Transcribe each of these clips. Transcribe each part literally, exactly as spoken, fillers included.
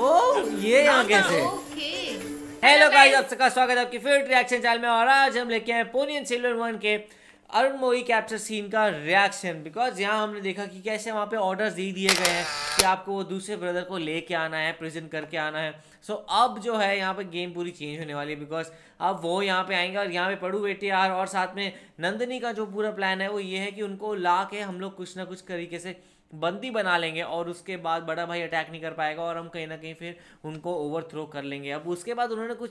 ये यहाँ कैसे? हेलो गाइस, आप सबका स्वागत है आपकी फेवरेट रिएक्शन चैनल में। और आज हम लेके आए पोनियन सिल्वर वन के अरुण मोई कैप्चर सीन का रिएक्शन, बिकॉज यहाँ हमने देखा कि कैसे वहाँ पे ऑर्डर्स दे दिए गए हैं कि आपको वो दूसरे ब्रदर को लेके आना है, प्रिजन करके आना है। सो so, अब जो है यहाँ पे गेम पूरी चेंज होने वाली है, बिकॉज अब वो यहाँ पे आएंगे और यहाँ पे पड़ू बेटे यार। और साथ में नंदिनी का जो पूरा प्लान है वो ये है कि उनको ला के हम लोग कुछ ना कुछ तरीके से बंदी बना लेंगे और उसके बाद बड़ा भाई अटैक नहीं कर पाएगा और हम कहीं ना कहीं फिर उनको ओवरथ्रो कर लेंगे। अब उसके बाद उन्होंने कुछ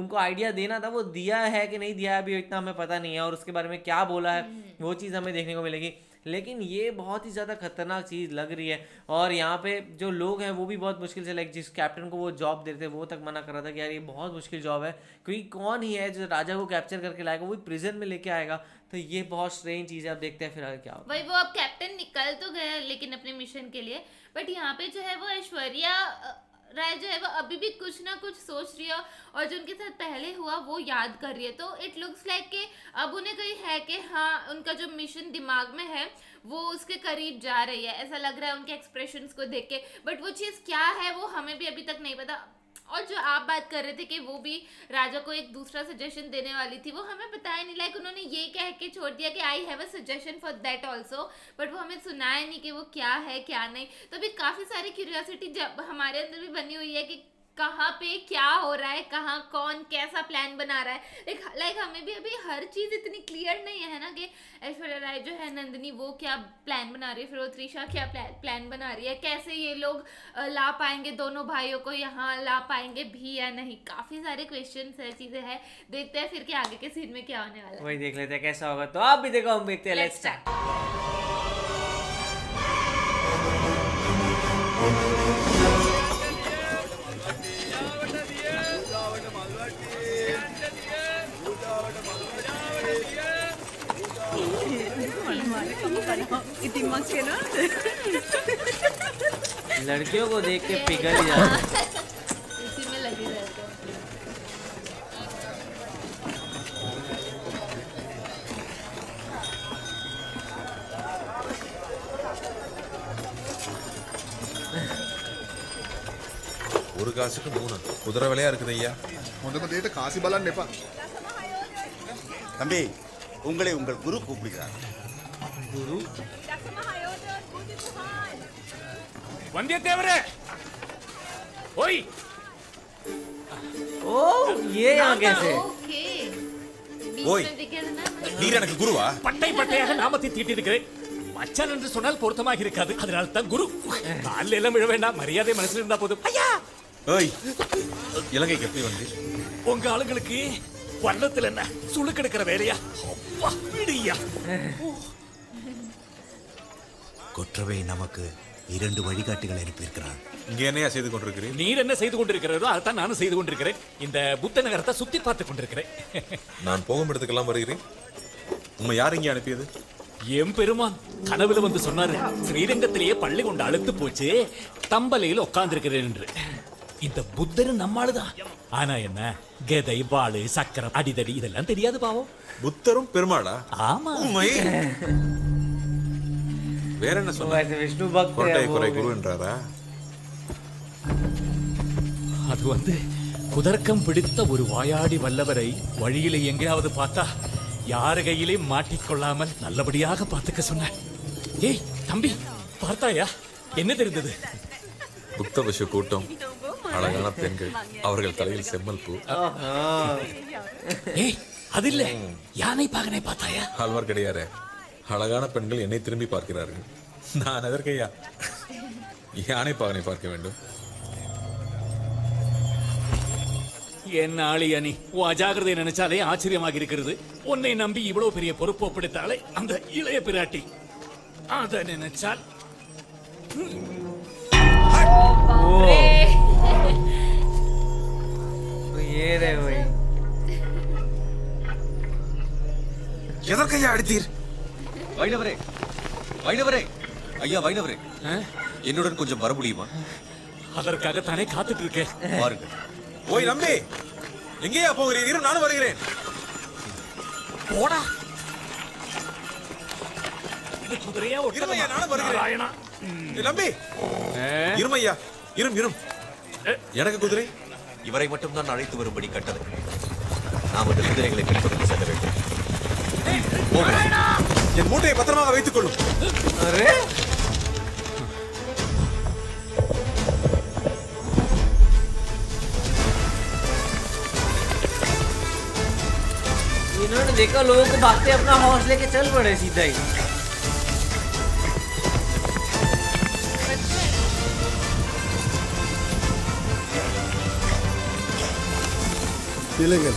उनको आइडिया देना था, वो दिया है कि नहीं दिया है अभी इतना हमें पता नहीं है, और उसके बारे में क्या बोला है वो चीज़ हमें देखने को मिलेगी। लेकिन ये बहुत ही ज़्यादा खतरनाक चीज़ लग रही है। और यहाँ पे जो लोग हैं वो भी बहुत मुश्किल से, लाइक जिस कैप्टन को वो जॉब देते वो तक मना कर रहा था कि यार ये बहुत मुश्किल जॉब है, क्योंकि कौन ही है जो राजा को कैप्चर करके लाएगा, वो प्रिजन में लेके आएगा। तो ये बहुत स्ट्रेंज चीज़ है। आप देखते हैं फिलहाल क्या होगा। भाई वो अब कैप्टन निकल तो गए लेकिन अपने मिशन के लिए, बट यहाँ पे जो है वो ऐश्वर्या राय जो है वो अभी भी कुछ ना कुछ सोच रही है और जो उनके साथ पहले हुआ वो याद कर रही है। तो इट लुक्स लाइक कि अब उन्हें कहीं है कि हाँ उनका जो मिशन दिमाग में है वो उसके करीब जा रही है, ऐसा लग रहा है उनके एक्सप्रेशंस को देख के। बट वो चीज़ क्या है वो हमें भी अभी तक नहीं पता। और जो आप बात कर रहे थे कि वो भी राजा को एक दूसरा सजेशन देने वाली थी, वो हमें बताया नहीं, लाइक उन्होंने ये कह के छोड़ दिया कि I have a suggestion for that also, but वो हमें सुनाया नहीं कि वो क्या है क्या नहीं। तो अभी काफ़ी सारी क्यूरियोसिटी जब हमारे अंदर भी बनी हुई है कि कहाँ पे क्या हो रहा है, कहाँ कौन कैसा प्लान बना रहा है। लाइक हमें भी अभी हर चीज़ इतनी क्लियर नहीं है ना कि ऐश्वर्या राय जो है नंदिनी वो क्या प्लान बना रही है, फिर वो त्रिशा क्या प्लान बना रही है, कैसे ये लोग ला पाएंगे दोनों भाइयों को, यहाँ ला पाएंगे भी या नहीं। काफ़ी सारे क्वेश्चंस है, चीज़ें हैं। देखते हैं फिर के आगे के सीन में क्या होने वाला है, वही देख लेते हैं कैसा होगा। तो आप भी देखो, हम देखते हैं। लड़कियों को देख के पिघल ही जाता है, इसी में लगे रहते हैं। और काशी को बोलना उधर वाले यार किधर या उधर को देते काशी बाला नेपाल तंबी उंगले उंगल गुरु को बिगा गुरु वंदे देवरे ओई ओ ये यहाँ कैसे ओई नीरा नक गुरुवा पट्टाई पट्टाई अगर नाम अति तीटी दिखे अच्छा नंद सोनल पोर्थमा हिर कर अदर अल्तन गुरु ताल लेला मिल वेना मरियादे मनसिल ना पोदु अय्या ओई ये लगे कितनी वंदी उनका आलगल की वर्णतल ना सुलक कर कर वेलिया वाह मिडिया कोट्रवे नमक இரண்டு வழிகாட்டிகளை அனுப்பியிருக்கிறான். இங்க என்னையா செய்து கொண்டிருக்கிறீர்? நீர் என்ன செய்து கொண்டிருக்கிறீரோ அத நானும் செய்து கொண்டிருக்கிறேன். இந்த புத்த நகரத்தை சுத்தி பார்த்து கொண்டிருக்கிறேன். நான் போகும் இடத்துக்கெல்லாம் வருகிறேன். உம்மை யார் இங்கே அனுப்பியது? எம் பெருமான் கனவுல வந்து சொன்னாரு. ஸ்ரீரங்கத்திலேயே பள்ளி கொண்டு அழுத்து போச்சு. தம்பலையில் உட்கார்ந்திருக்கிறேன் என்று. இந்த புத்தர் நம்மாளுதான். ஆனா என்ன? கதை வாளு சக்கரம் அடிதடி இதெல்லாம் தெரியாது பாவம். புத்தரும் பெருமாளா? ஆமா. உம்மை வேற என்ன சொன்னா விஷ்ணு பக்தர் கோட்டை குறை குருன்றாரா அது வந்து குதர்க்கம் பிடித்த ஒரு வாயாடி வல்லவரை வழியிலே எங்கேயாவது பார்த்தா யார் கையிலே மாட்டிக்கொள்ளாமல் நல்லபடியாக பார்த்துக்க சொன்னார். ஏய் தம்பி பார்த்தாயா என்ன தெரிந்தது? புத்த பசு கூட்டம் அழகான பெண்கள் அவர்கள் தலையில் செம்மல் பூ. ஏய் அது இல்ல யானை பாகனை பார்த்தாயா? ஆழ்வார் கிடையாரே அழகான பெண்கள் என்னை திரும்பி பார்க்கிறார்கள். நான் அதற்கையா யானை பாகனை பார்க்க வேண்டும். என்ன ஆளியா நீ? உன் அஜாக்கிரதை நினைச்சாலே ஆச்சரியமாக இருக்கிறது. உன்னை நம்பி இவ்வளவு பெரிய பொறுப்பு ஒப்படைத்தாலே அந்த இளைய பிராட்டி அதை நினைச்சால் எதற்கையா அடித்தீர்? வைணவரே வைணவரே ஐயா வைணவரே என்னுடன் கொஞ்சம் வர முடியுமா? அதற்காக தானே காத்துட்டு இருக்கேன். பாருங்க ஓய் நம்பி எங்கேயா போகிறீர்கள்? நானும் வருகிறேன். போடா இந்த குதிரையா ஓட்டுறேன். நானும் வருகிறேன். ராயனா நம்பி இருமையா இரும் இரும் कुदरे इवरे मट्टुम अड़े वरुबड़ी कट्टदु नाम इंद कुदिरैगळै पिडित्तु सेल्ल वेண்டும் मूट्टैयै पत्तरमाग वैत्तुकोळ्ळुम अरे इन्होंने देखा लोगों को भागते अपना हॉर्स लेके चल पड़े सीधा ही। चलेंगे।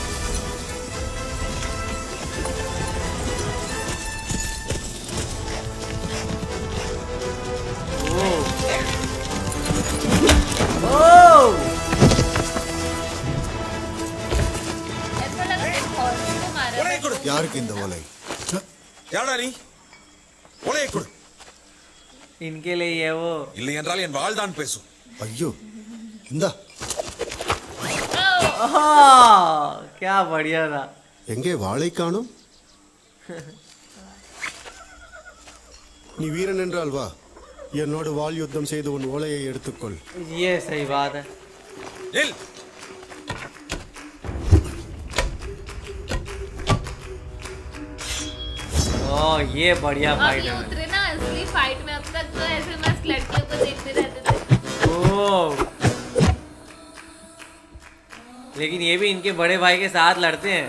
इनके लिए ये वो इल्ली अंदर वाली अंबाल दान पैसो अयो इंदा हाँ क्या बढ़िया था इंगे वाले कानो निवीरन अंदर अलवा ये नोट वाल युद्धम से दोन वाले ये येर तुकल ये सही बात है दिल ओ ये बढ़िया फाइट है उतरे ना असली फाइट में अब तक तो ऐसे मस्त लड़कियों को देखते रहते थे ओ लेकिन ये भी इनके बड़े भाई के साथ लड़ते हैं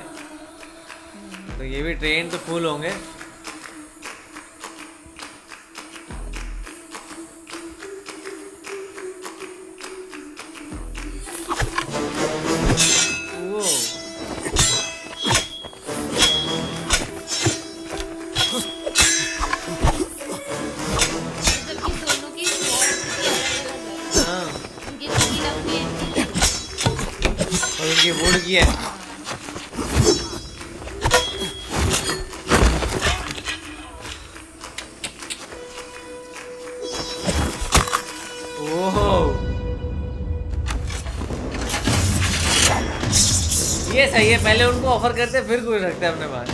तो ये भी ट्रेन तो फुल होंगे पहले उनको ऑफर करते फिर कोई रखते अपने पास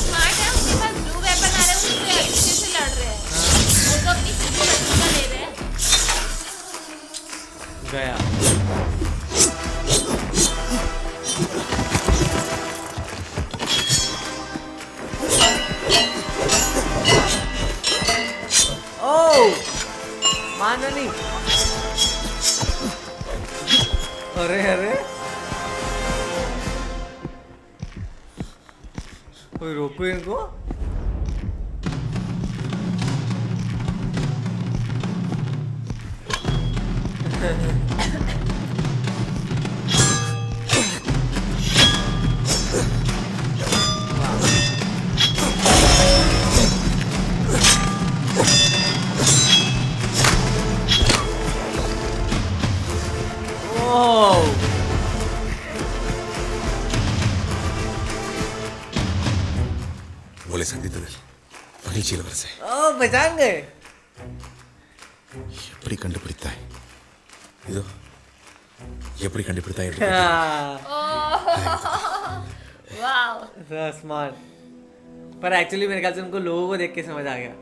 स्मार्ट है उनके पास ब्लू वेपन आ रहा है उनसे अच्छे से लड़ रहे हैं वो तो अपनी खुशी का ले रहे हैं गया अरे अरे कोई रोको इनको पहचान गए எப்படி கண்டுபிடித்தாய் இது எப்படி கண்டுபிடித்தாய் वाओ सो स्मार्ट पर एक्चुअली मेरे ख्याल से उनको लोगों को देख के समझ आ गया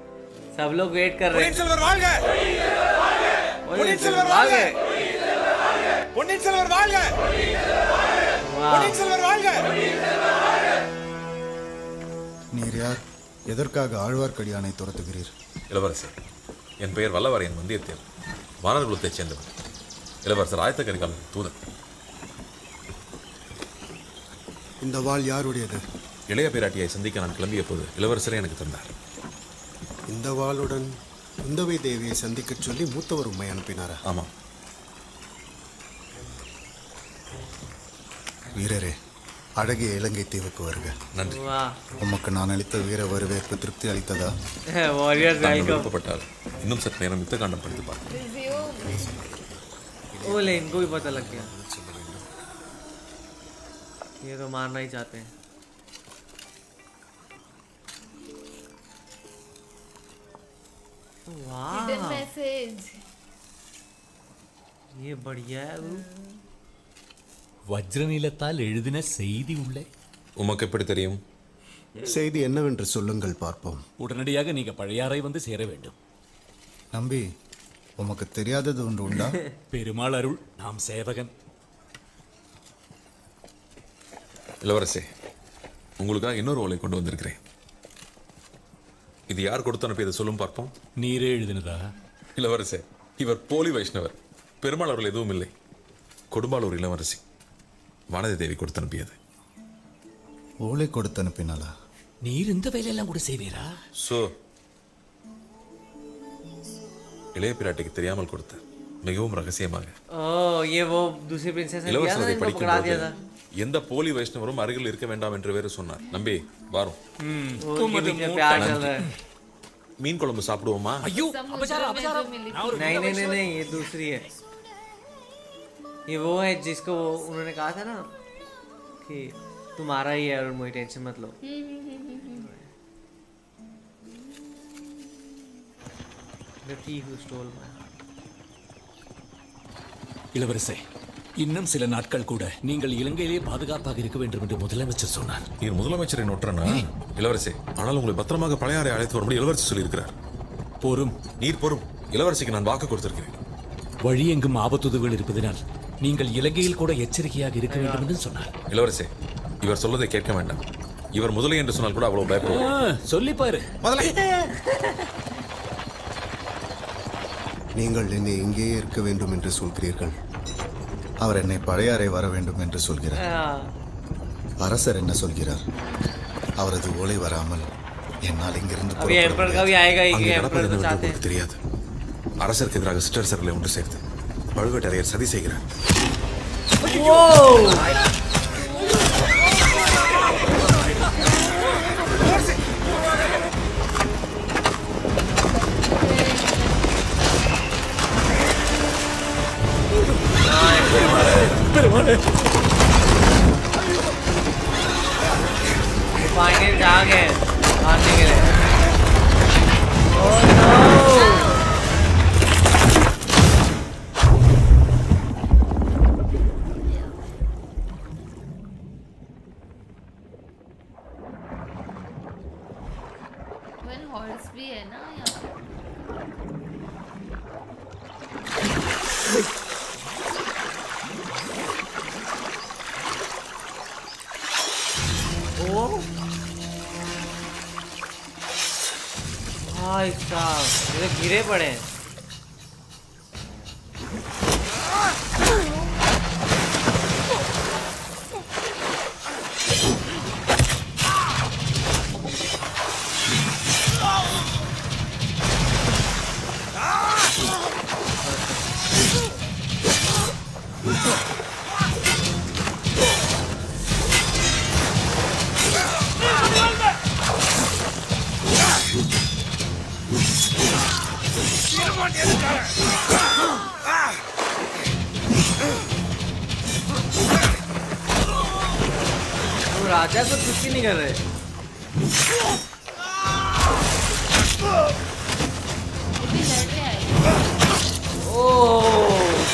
सब लोग वेट कर रहे हैं पोन्नियिन सेल्वन वाल गए पोन्नियिन सेल्वन वाल गए पोन्नियिन सेल्वन वाल गए நீர் யார் எதற்காக ஆழ்வார்க்கடியானை துரத்துகிறீர் இளவரசர் என் பெயர் வல்லவரையன் மந்தியத்தேர் வானர் குலத்தைச் சேர்ந்தவர் இளவரசர் ஆயத்தக்கரிகால் தூதர் இந்த வாள் யாருடையது இளைய பேராட்டியை சந்திக்க நான் கிளம்பிய போது இளவரசரே எனக்கு தந்தார் இந்த வாளுடன் குந்தவை தேவியை சந்திக்கச் சொல்லி மூத்தவர் உம்மை அனுப்பினாரா ஆமாம் வீரரே அடகே இலங்கை தீவுக்கு வருக நன்றி உமக்கு நான் அளித்த வீர வரவேற்பு திருப்தி அளித்ததா வாரியர் ஜாய்கப் பட்டால் இன்னும் சற்று நேரம் இந்த காண்டம் படித்து பாருங்கள் ஓலே इनको भी पता लग गया ये तो मारना ही चाहते हैं वाह हिडन मैसेज ये बढ़िया है वज्रनीलताल एഴുതിன செய்தி உள்ளே உமக்கு எப்படி தெரியும் செய்தி என்னவென்று சொல்லுங்கள் பார்ப்போம். உடனடியாக நீங்கள் பழையாறை வந்து சேர வேண்டும். நம்பி, உமக்கு தெரியாதது ஒன்று உண்டா? பெருமாள் அருள் நாம் சேவகன். இளவரசே, உங்களுக்காக இன்னொரு ஓலை கொண்டு வந்திருக்கிறேன். இது யார் கொடுத்து அனுப்பி இதை சொல்லும் பார்ப்போம். நீரே எழுதினதா? இளவரசே, இவர் போலி வைஷ்ணவர். பெருமாள் அவர்கள் எதுவும் இல்லை. கொடும்பாளூர் இளவரசி வானதி தேவி கொடுத்து அனுப்பியது. ஓலை கொடுத்து அனுப்பினாலா? நீர் இந்த வேலையெல்லாம் கூட செய்வீரா? சோ இளைய பிராட்டிக்கு தெரியாமல் கொடுத்த மிகவும் ரகசியமாக. ஓ ஏ வோ दूसरी பிரின்சஸ் இளவரசி படிக்க முடியாதா? எந்த போலி வைஷ்ணவரும் அருகில் இருக்க வேண்டாம் என்று வேறு சொன்னார். நம்பி வாரும். மீன் குழம்பு சாப்பிடுவோமா? ஐயோ அபசாரம் அபசாரம். नहीं नहीं नहीं नहीं ये दूसरी है. ये वो है जिसको उन्होंने कहा था ना कि तुम्हारा ही है और मुझे टेंशन मत लो. The thief who stole my heart. இளவரசே, இன்னும் சில நாட்கள் கூட நீங்கள் இலங்கையிலே பாதுகாப்பாக இருக்க வேண்டும் என்று முதலமைச்சர் சொன்னார். நீர் முதலமைச்சரை நோற்றனா இளவரசே? ஆனால் உங்களை பத்திரமாக பழையாறை அழைத்து வரும்படி இளவரசர் சொல்லியிருக்கிறார். போரும், நீர் போரும். இளவரசிக்கு நான் வாக்கு கொடுத்திருக்கிறேன். வழி எங்கும் ஆபத்துதவிகள் இருப்பதனால் நீங்கள் இலங்கையில் கூட எச்சரிக்கையாக இருக்க வேண்டும் என்று சொன்னார். இளவரசே, இவர் சொல்வதை கேட்க வேண்டாம். இவர் முதலை என்று சொன்னால் கூட அவ்வளவு பயப்படுவார். சொல்லி பாரு. முதலை, நீங்கள் என்னை இங்கேயே இருக்க வேண்டும் என்று சொல்கிறீர்கள். அவர் என்னை பழையாறை வர வேண்டும் என்று சொல்கிறார். அரசர் என்ன சொல்கிறார்? அவரது ஓலை வராமல் என்னால் இங்கிருந்து தெரியாது. அரசருக்கு எதிராக சிற்றரசர்களை ஒன்று சேர்த்து பழுவேட்டரையர் சதி செய்கிறார். फाइनल जाग है मारने के लिए. गिरे पड़े हैं.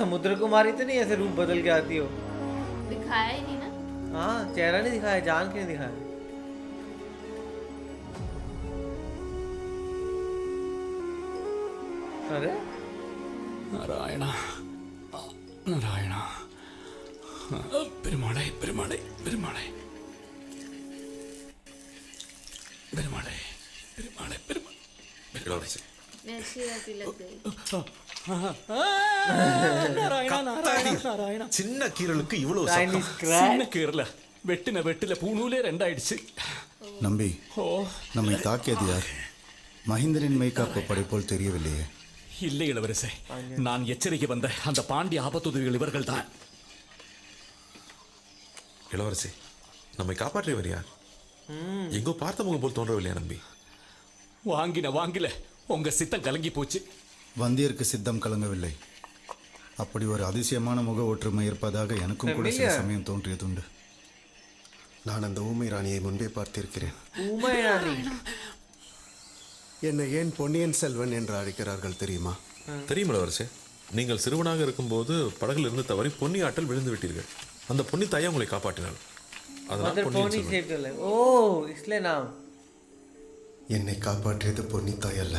समुद्र कुमारी तो नहीं ऐसे रूप बदल के आती हो. दिखाया ही नहीं ना. हाँ, चेहरा नहीं दिखाया, जान के नहीं दिखाया. అరే నారాయణ నారాయణ పెరుమాళై పెరుమాళై పెరుమాళై పెరుమాళై పెరుమాళై పెరుమాళై పెరుమాళై मेसी आती लग गई नारायण नारायण नारायण சின்ன கீரலுக்கு இவ்ளோ சின்ன கீரல வெட்டின வெட்டில பூணூலே ரெண்டு ஆயிடுச்சு நம்பி நம்மை தாக்கியது யார் மஹிந்திரன் மேக்கப் படைப்போல் தெரியவில்லையே இல்லை இளவரசே நான் எச்சரிக்கை வந்த அந்த பாண்டிய ஆபத்துதவிகள் இவர்கள்தான் இளவரசே நம்மை காப்பாற்றியவர் யார் எங்கோ பார்த்தவங்க போல் தோன்றவில்லையா நம்பி வாங்கின வாங்கில उंग सिद्धम कलंगी पोच्चु वंदियर्क्कु सिद्धम कलंगविल्लै अप्पडि ओरु अदिशयमान मुग ओट्रुमै इरुप्पदाग एनक्कुम कूड सिल समयम तोन्रियदुंडु नान अंद उमै राणियै मुंबे पार्त्तिरुक्किरेन उमै राणि एन्नै एन पोन्नियिन सेल्वन एन्रु अळैक्किरार्गल तेरियुमा तेरियुमा इलवरसे नींगल सिरुवनाग इरुक्कुம்போது पडगिल इरुंद तवरी पोन्नि आट्टल विलुंदु विट्टीर्गल अंद पोन्नि ताय उंगलै कापाट्टिनाल अदनाल पोन्नि सेल्वन ओ इसले नाम என்னை காப்பாற்றியது பொன்னி தாய் அல்ல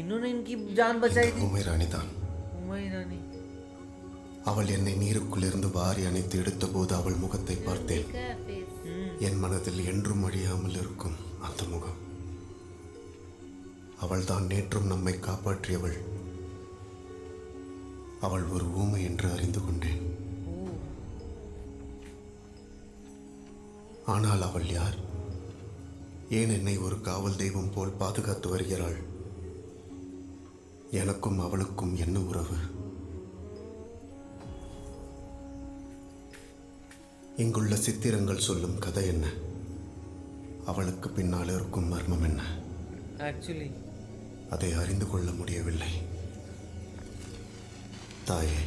இன்னொன்னு இன்கி ஜான் பச்சாயி உமை ராணி தான் உமை ராணி அவள் என்னை நீருக்குள் இருந்து வாரி அணைத்து எடுத்தபோது அவள் முகத்தை பார்த்தேன் என் மனதில் என்றும் அழியாமல் இருக்கும் அந்த முகம் அவள் தான் நேற்றும் நம்மை காப்பாற்றியவள் அவள் ஒரு ஊமை என்று அறிந்து கொண்டேன் ஆனால் அவள் யார் ஏன் என்னை ஒரு காவல் தெய்வம் போல் பாதுகாத்து வருகிறாள் எனக்கும் அவளுக்கும் என்ன உறவு இங்குள்ள சித்திரங்கள் சொல்லும் கதை என்ன அவளுக்கு பின்னால் இருக்கும் மர்மம் என்ன ஆக்சுவலி அதை அறிந்து கொள்ள முடியவில்லை தாயே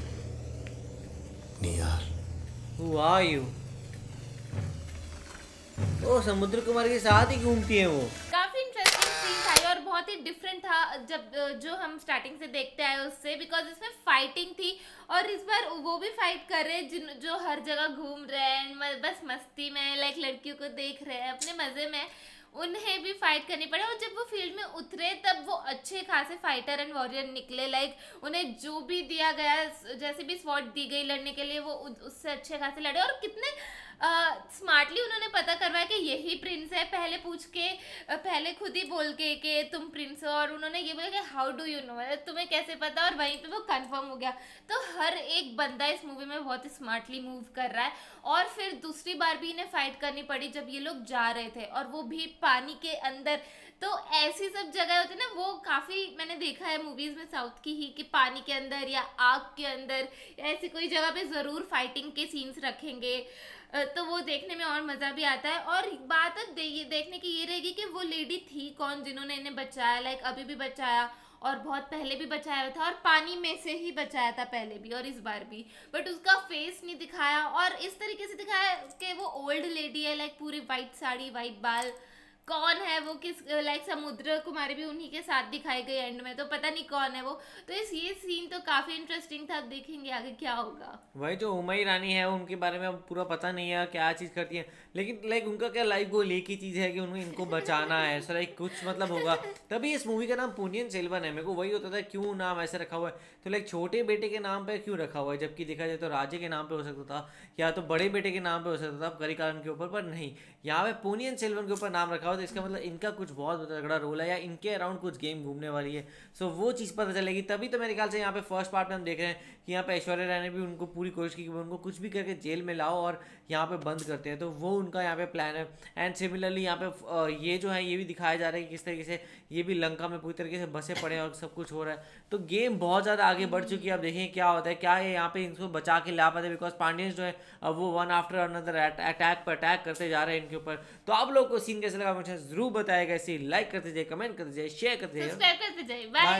நீ யார் who are you ओ समुद्र कुमार के साथ ही घूमती है वो। काफी इंटरेस्टिंग सीन था और बहुत ही डिफरेंट था जब जो हम स्टार्टिंग से देखते आए उससे, बिकॉज इसमें फाइटिंग थी और इस बार वो भी फाइट कर रहे जिन जो हर जगह घूम रहे हैं बस मस्ती में, लाइक लड़कियों को देख रहे हैं अपने मजे में, उन्हें भी फाइट करनी पड़े। और जब वो फील्ड में उतरे तब वो अच्छे खासे फाइटर एंड वॉरियर निकले, लाइक उन्हें जो भी दिया गया जैसे भी स्वॉर्ड दी गई लड़ने के लिए वो उससे अच्छे खासे लड़े और कितने स्मार्टली uh, उन्होंने पता करवाया कि यही प्रिंस है, पहले पूछ के पहले खुद ही बोल के कि तुम प्रिंस हो और उन्होंने ये बोला कि हाउ डू यू नो, तुम्हें कैसे पता, और वहीं पे वो कंफर्म हो गया। तो हर एक बंदा इस मूवी में बहुत स्मार्टली मूव कर रहा है। और फिर दूसरी बार भी इन्हें फाइट करनी पड़ी जब ये लोग जा रहे थे और वो भी पानी के अंदर, तो ऐसी सब जगह होती है ना, वो काफ़ी मैंने देखा है मूवीज़ में साउथ की ही कि पानी के अंदर या आग के अंदर ऐसी कोई जगह पे ज़रूर फाइटिंग के सीन्स रखेंगे, तो वो देखने में और मज़ा भी आता है। और बात अब दे, देखने की ये रहेगी कि वो लेडी थी कौन जिन्होंने इन्हें बचाया, लाइक अभी भी बचाया और बहुत पहले भी बचाया था और पानी में से ही बचाया था पहले भी और इस बार भी, बट उसका फेस नहीं दिखाया और इस तरीके से दिखाया कि वो ओल्ड लेडी है, लाइक पूरी वाइट साड़ी वाइट बाल, कौन है वो किस, लाइक समुद्र कुमारी भी उन्हीं के साथ दिखाई गई एंड में, तो पता नहीं कौन है वो। तो इस ये सीन तो काफ़ी इंटरेस्टिंग था, अब देखेंगे आगे क्या होगा। वही जो उमाई रानी है उनके बारे में अब पूरा पता नहीं है क्या चीज़ करती है, लेकिन लाइक उनका क्या लाइफ गोल एक ही चीज़ है कि उनको इनको बचाना है, ऐसा लाइक कुछ मतलब होगा। तभी इस मूवी का नाम पोन्नियिन सेल्वन है, मेरे को वही होता था क्यों नाम ऐसा रखा हुआ है, तो लाइक छोटे बेटे के नाम पर क्यों रखा हुआ है, जबकि देखा जाए तो राजे के नाम पर हो सकता था या तो बड़े बेटे के नाम पर हो सकता था करिकालन के ऊपर, पर नहीं यहाँ पर पोन्नियिन सेल्वन के ऊपर नाम रखा हुआ। तो इसका मतलब इनका कुछ बहुत तगड़ा रोल है या इनके अराउंड कुछ गेम घूमने वाली है, सो वो चीज़ पता चलेगी। तभी तो मेरे ख्याल से यहाँ पे फर्स्ट पार्ट में हम देख रहे हैं कि यहाँ पे ऐश्वर्या राय ने भी उनको पूरी कोशिश की कि उनको कुछ भी करके जेल में लाओ और यहाँ पे बंद करते हैं, तो वो उनका यहाँ पे प्लान है। एंड सिमिलरली यहाँ पे ये जो है ये भी दिखाया जा रहा है कि किस तरीके से ये भी लंका में पूरी तरीके से बसे पड़े हैं और सब कुछ हो रहा है, तो गेम बहुत ज़्यादा आगे बढ़ चुकी है। अब देखें क्या होता है, क्या ये यहाँ पे इनको बचा के ला पाते, बिकॉज पांडियंस जो है वो वन आफ्टर अनदर अटैक पर अटैक करते जा रहे हैं इनके ऊपर। तो आप लोग को सीन कैसे लगा मुझे जरूर बताएगा, इसे लाइक करते जाइए, कमेंट करते जाइए, शेयर करते जाइए, सब्सक्राइब करते जाइए।